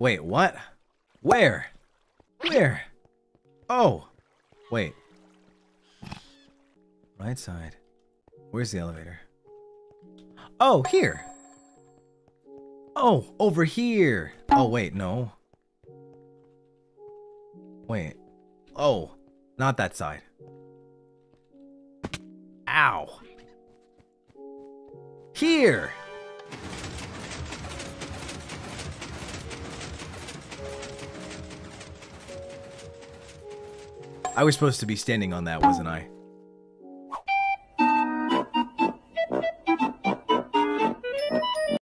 Wait, what? Where? Where? Oh! Wait. Right side. Where's the elevator? Oh, here! Oh, over here! Oh, wait, no. Wait. Oh, not that side. Ow! Here! I was supposed to be standing on that, wasn't I?